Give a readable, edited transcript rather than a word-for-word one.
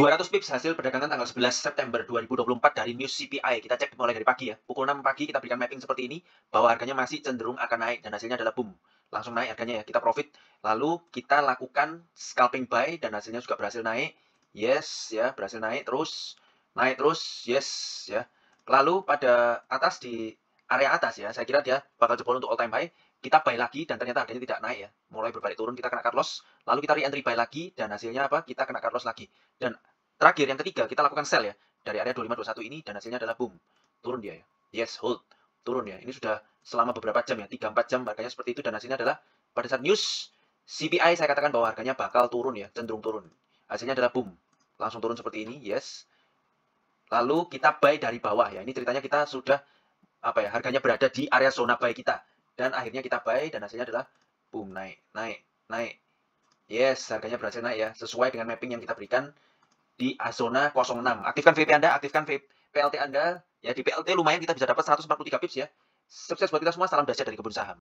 200 pips hasil perdagangan tanggal 11 September 2024 dari news CPI. Kita cek mulai dari pagi ya. Pukul 6 pagi kita berikan mapping seperti ini, bahwa harganya masih cenderung akan naik dan hasilnya adalah boom. Langsung naik harganya ya, kita profit. Lalu kita lakukan scalping buy dan hasilnya juga berhasil naik. Yes ya, berhasil naik terus. Yes ya. Lalu pada atas di area atas ya, saya kira dia bakal jebol untuk all time high. Kita buy lagi dan ternyata harganya tidak naik ya. Mulai berbalik turun, kita kena cut loss. Lalu kita re-entry buy lagi dan hasilnya apa? Kita kena cut loss lagi. Dan terakhir yang ketiga, kita lakukan sell ya. Dari area 2521 ini dan hasilnya adalah boom. Turun dia ya. Yes, hold. Turun ya. Ini sudah selama beberapa jam ya. 3-4 jam harganya seperti itu dan hasilnya adalah pada saat news CPI saya katakan bahwa harganya bakal turun ya. Cenderung turun. Hasilnya adalah boom. Langsung turun seperti ini. Yes. Lalu kita buy dari bawah ya. Ini ceritanya kita sudah apa ya? Harganya berada di area zona buy kita. Dan akhirnya kita buy dan hasilnya adalah boom, naik. Yes, harganya berhasil naik ya. Sesuai dengan mapping yang kita berikan di zona 06. Aktifkan VP Anda, aktifkan PLT Anda. Ya, di PLT lumayan kita bisa dapat 143 pips ya. Sukses buat kita semua. Salam dahsyat dari Kebunsaham.